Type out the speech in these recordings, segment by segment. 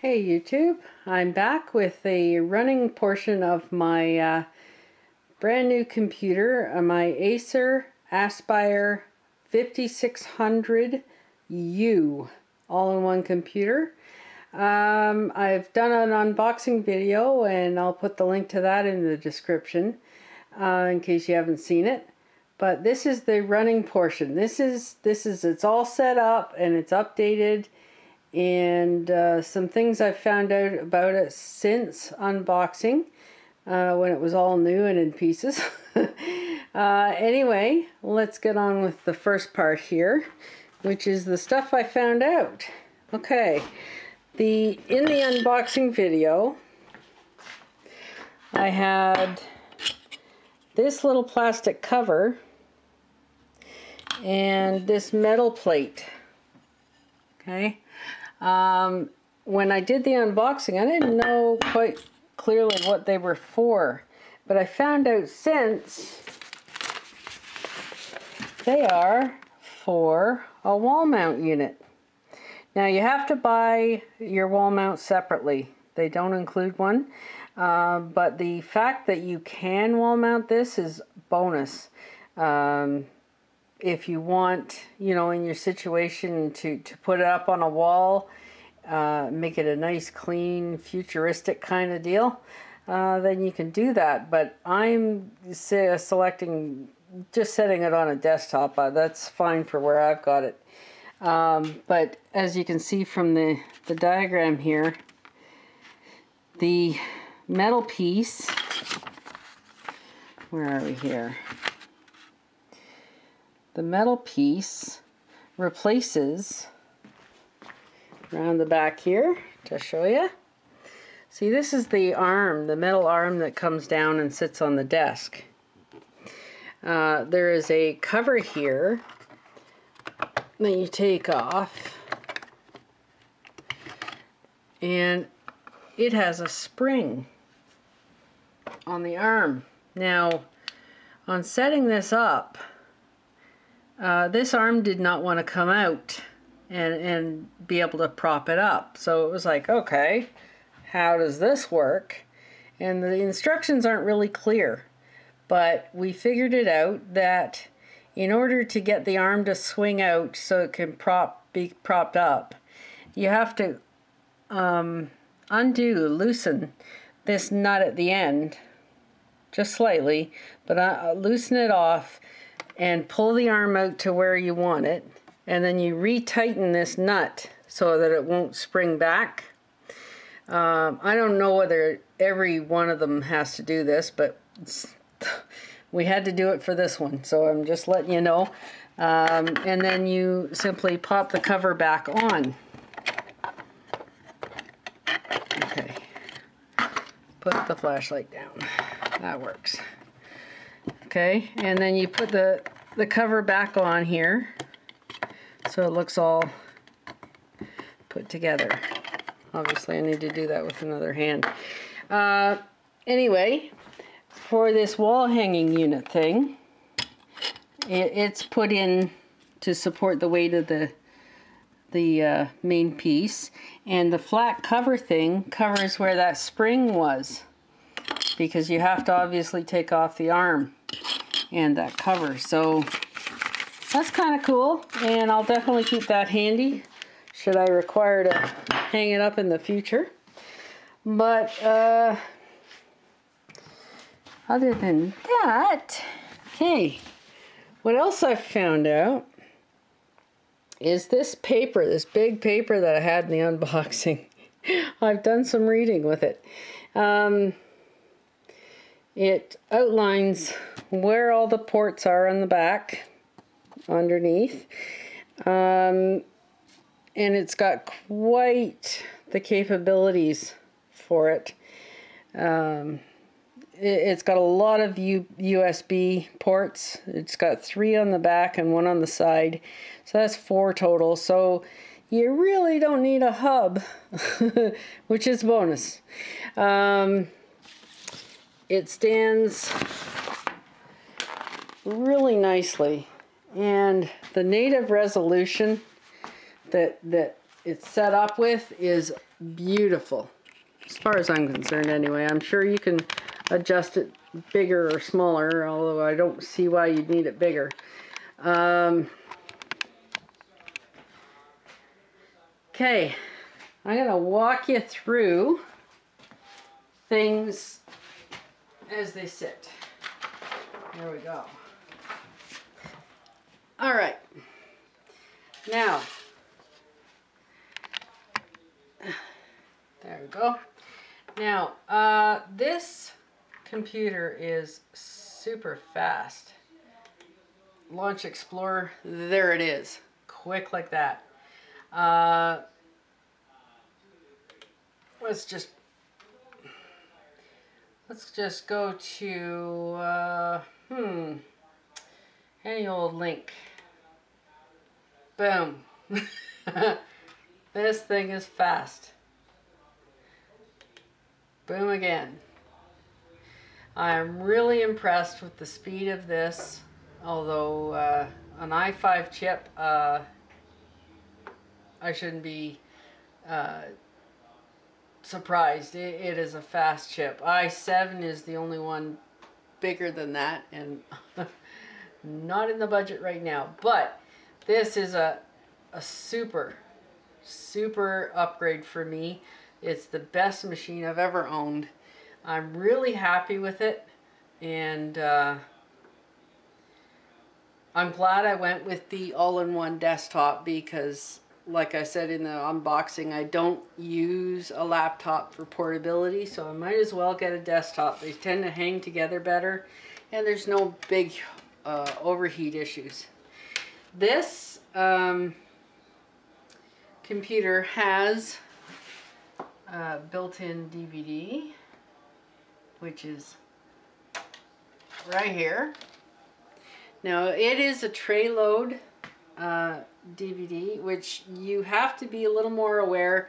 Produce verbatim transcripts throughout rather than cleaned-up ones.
Hey YouTube, I'm back with the running portion of my uh, brand new computer, uh, my Acer Aspire fifty-six hundred U all-in-one computer. Um, I've done an unboxing video and I'll put the link to that in the description uh, in case you haven't seen it. But this is the running portion. This is, this is, it's all set up and it's updated. And uh, some things I've found out about it since unboxing, uh, when it was all new and in pieces. uh, anyway, let's get on with the first part here, which is the stuff I found out. Okay, the in the unboxing video, I had this little plastic cover and this metal plate. Okay. Um, when I did the unboxing, I didn't know quite clearly what they were for, but I found out since they are for a wall mount unit. Now you have to buy your wall mount separately. They don't include one, uh, but the fact that you can wall mount this is bonus. Um, If you want, you know, in your situation to, to put it up on a wall, uh, make it a nice, clean, futuristic kind of deal, uh, then you can do that. But I'm se selecting, just setting it on a desktop. Uh, that's fine for where I've got it. Um, but as you can see from the, the diagram here, the metal piece, where are we here? The metal piece replaces around the back here to show you. See, this is the arm, the metal arm that comes down and sits on the desk. Uh, there is a cover here that you take off, and it has a spring on the arm. Now, on setting this up, Uh, this arm did not want to come out and, and be able to prop it up. So it was like, okay, how does this work? And the instructions aren't really clear. But we figured it out that in order to get the arm to swing out so it can prop be propped up, you have to um, undo, loosen this nut at the end, just slightly, but uh, loosen it off and pull the arm out to where you want it, and then you retighten this nut so that it won't spring back. Um, I don't know whether every one of them has to do this, but we had to do it for this one, so I'm just letting you know. Um, and then you simply pop the cover back on. Okay, put the flashlight down. That works. Okay, and then you put the, the cover back on here so it looks all put together. Obviously, I need to do that with another hand. Uh, anyway, for this wall hanging unit thing, it, it's put in to support the weight of the, the uh, main piece. And the flat cover thing covers where that spring was, because you have to obviously take off the arm and that cover. So that's kind of cool, and I'll definitely keep that handy should I require to hang it up in the future. But uh, other than that, okay, what else I found out is this paper, this big paper that I had in the unboxing. I've done some reading with it. Um, it outlines where all the ports are on the back underneath, um, and it's got quite the capabilities for it. Um, it it's got a lot of U USB ports. It's got three on the back and one on the side, so that's four total. So you really don't need a hub, which is a bonus. Um, it stands really nicely, and the native resolution that that it's set up with is beautiful. As far as I'm concerned anyway. I'm sure you can adjust it bigger or smaller, although I don't see why you'd need it bigger. Um, okay, I'm going to walk you through things as they sit. There we go. All right. Now, there we go. Now, uh, this computer is super fast. Launch Explorer, there it is. Quick like that. Uh, let's just let's just go to uh, hmm any old link. Boom. This thing is fast. Boom again. I'm really impressed with the speed of this, although uh, an i five chip, uh, I shouldn't be uh, surprised. It, it is a fast chip. i seven is the only one bigger than that, and not in the budget right now, but this is a, a super, super upgrade for me. It's the best machine I've ever owned. I'm really happy with it, and uh, I'm glad I went with the all-in-one desktop because, like I said in the unboxing, I don't use a laptop for portability, so I might as well get a desktop. They tend to hang together better, and there's no big uh, overheat issues. This um, computer has Uh, built-in D V D, which is right here. Now it is a tray load uh, D V D, which you have to be a little more aware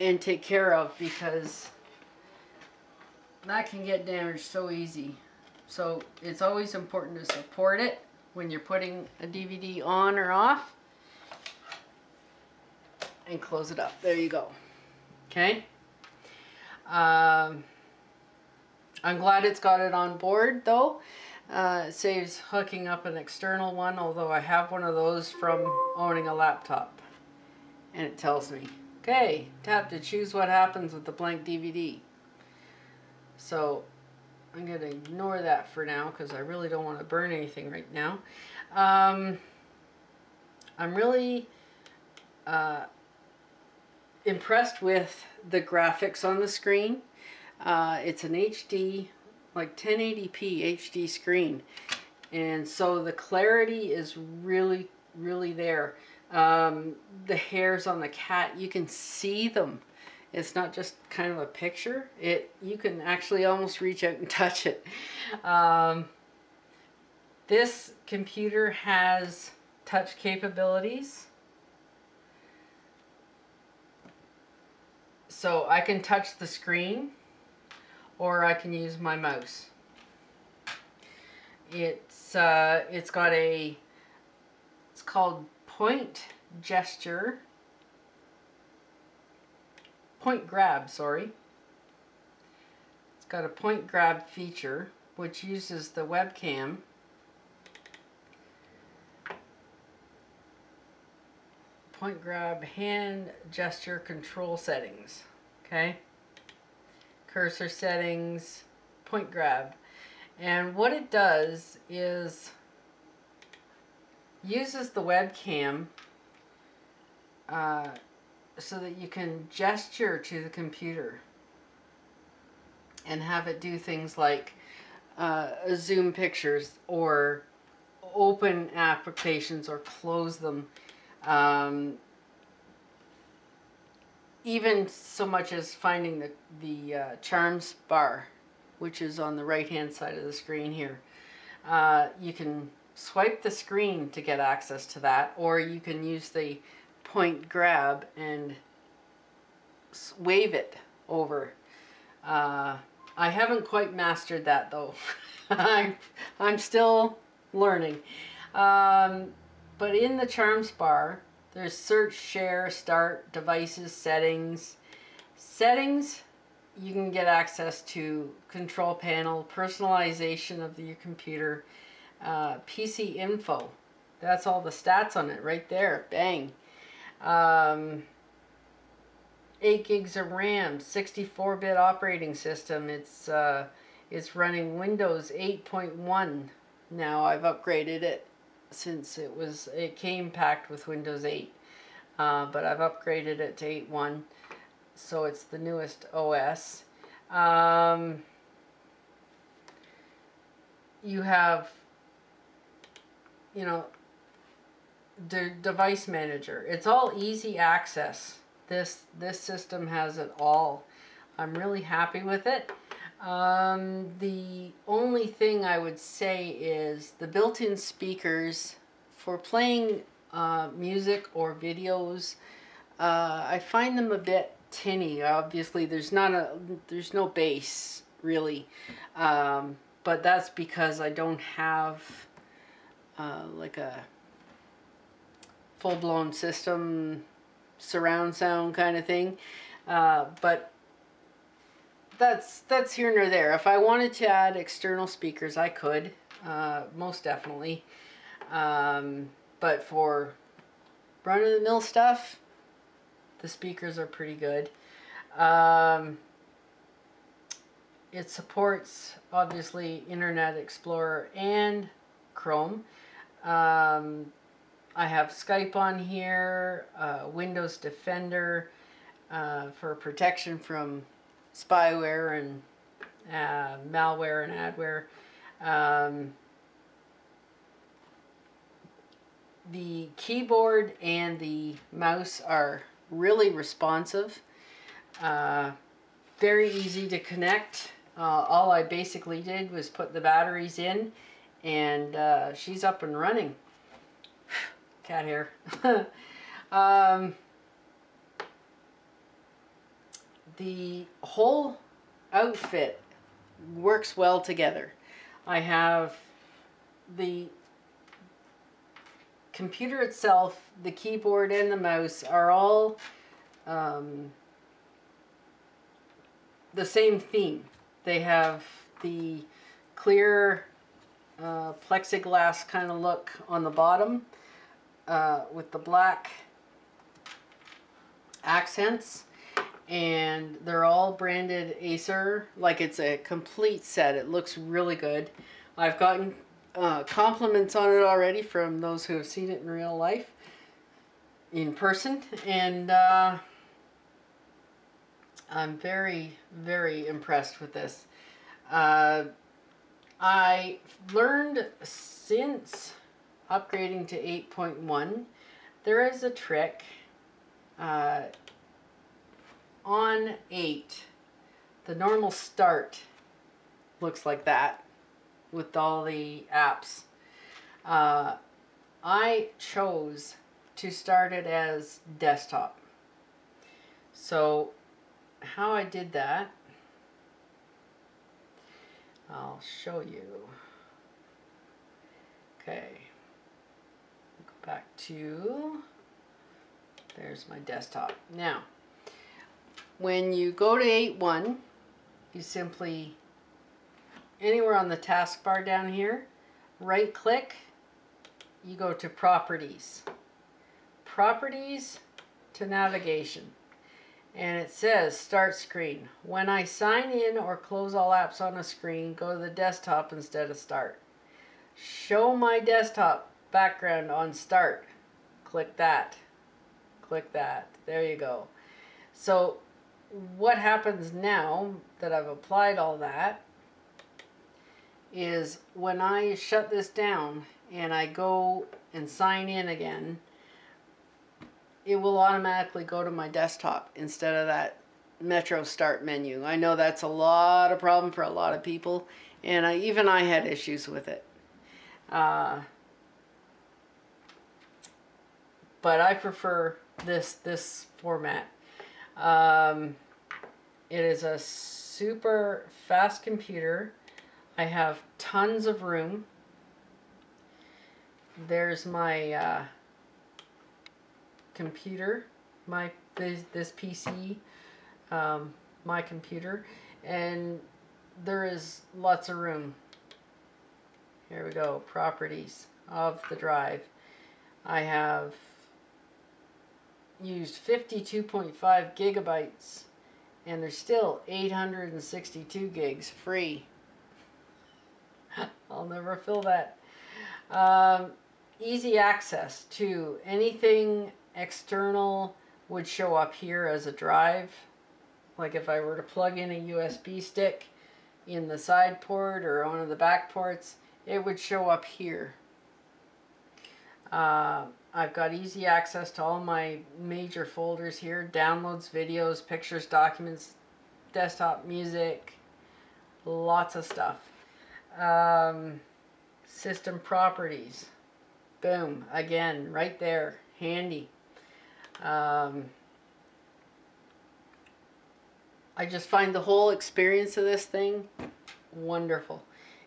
and take care of because that can get damaged so easy. So it's always important to support it when you're putting a D V D on or off, and close it up. There you go. Okay. Um, I'm glad it's got it on board though. Uh, it saves hooking up an external one, although I have one of those from owning a laptop. And it tells me, okay, tap to choose what happens with the blank D V D. So I'm going to ignore that for now because I really don't want to burn anything right now. Um, I'm really... Uh, impressed with the graphics on the screen. Uh, it's an H D, like ten eighty p H D screen, and so the clarity is really really there. Um, the hairs on the cat, you can see them. It's not just kind of a picture. It you can actually almost reach out and touch it. Um, this computer has touch capabilities. So I can touch the screen, or I can use my mouse. It's uh, it's got a it's called point gesture, point grab. Sorry, it's got a point grab feature which uses the webcam point grab hand gesture control settings. Okay, cursor settings, point grab, and what it does is uses the webcam uh, so that you can gesture to the computer and have it do things like uh, zoom pictures or open applications or close them, um, even so much as finding the, the uh, charms bar, which is on the right hand side of the screen here. Uh, you can swipe the screen to get access to that, or you can use the point grab and wave it over. Uh, I haven't quite mastered that though. I'm, I'm still learning. Um, but in the charms bar, There's search, share, start, devices, settings. Settings, you can get access to control panel, personalization of your computer, uh, P C info. That's all the stats on it right there. Bang. Um, eight gigs of RAM, sixty-four bit operating system. It's uh, it's running Windows eight point one now. I've upgraded it since it was it came packed with Windows eight, uh, but I've upgraded it to eight point one, so it's the newest O S. Um, you have, you know, the device manager. It's all easy access. This this system has it all. I'm really happy with it. Um, the only thing I would say is the built-in speakers for playing uh, music or videos. Uh, I find them a bit tinny. Obviously, there's not a there's no bass really, um, but that's because I don't have uh, like a full-blown system surround sound kind of thing, uh, but. That's, that's here nor there. If I wanted to add external speakers, I could, uh, most definitely. Um, but for run-of-the-mill stuff, the speakers are pretty good. Um, it supports, obviously, Internet Explorer and Chrome. Um, I have Skype on here, uh, Windows Defender uh, for protection from spyware and uh, malware and adware. Um, the keyboard and the mouse are really responsive. Uh, very easy to connect. Uh, all I basically did was put the batteries in, and uh, she's up and running. Cat hair. um, The whole outfit works well together. I have the computer itself, the keyboard and the mouse are all um, the same theme. They have the clear uh, plexiglass kind of look on the bottom uh, with the black accents. And they're all branded Acer. Like, it's a complete set. It looks really good. I've gotten uh, compliments on it already from those who have seen it in real life, in person. And uh, I'm very, very impressed with this. Uh, I learned since upgrading to eight point one, there is a trick. Uh, On eight, the normal start looks like that with all the apps. Uh, I chose to start it as desktop. So how I did that, I'll show you. Okay, go back to, there's my desktop. Now, when you go to eight point one, you simply, anywhere on the taskbar down here, right click, you go to Properties. Properties to Navigation. And it says Start Screen. When I sign in or close all apps on a screen, go to the desktop instead of Start. Show my desktop background on Start. Click that. Click that. There you go. So what happens now that I've applied all that is when I shut this down and I go and sign in again, it will automatically go to my desktop instead of that Metro start menu. I know that's a lot of problem for a lot of people, and I, even I had issues with it. Uh, but I prefer this, this format. Um, it is a super fast computer. I have tons of room. There's my uh, computer, my this, this P C, um, my computer, and there is lots of room. Here we go, properties of the drive. I have used fifty-two point five gigabytes, and there's still eight hundred sixty-two gigs free. I'll never fill that. Um, easy access to anything external would show up here as a drive. Like if I were to plug in a U S B stick in the side port or one of the back ports, it would show up here. Uh, I've got easy access to all my major folders here. Downloads, videos, pictures, documents, desktop music, lots of stuff. Um, system properties. Boom. Again, right there. Handy. Um, I just find the whole experience of this thing wonderful.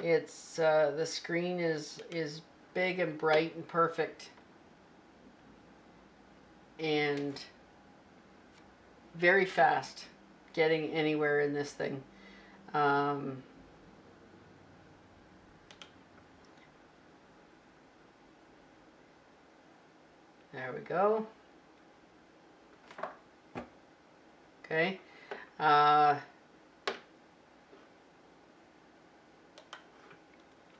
It's uh, the screen is is big and bright and perfect and very fast getting anywhere in this thing. Um, there we go. Okay. Uh,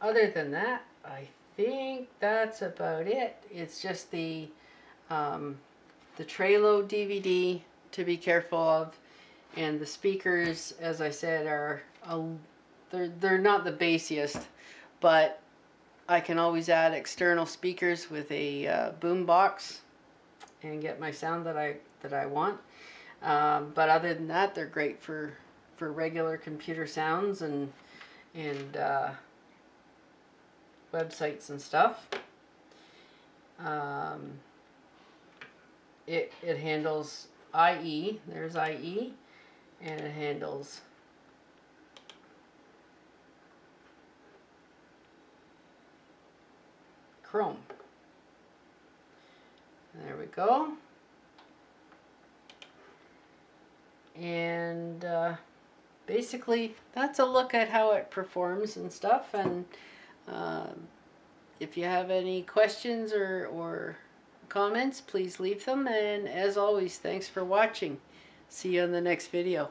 other than that, I think that's about it. It's just the um, the tray load D V D to be careful of, and the speakers, as I said, are a, they're they're not the bassiest, but I can always add external speakers with a uh, boom box and get my sound that I that I want. Um, but other than that, they're great for for regular computer sounds and and uh, websites and stuff. Um, it it handles I E. There's I E, and it handles Chrome. There we go. And uh, basically that's a look at how it performs and stuff, and uh, if you have any questions or, or comments, please leave them, and as always, thanks for watching. See you in the next video.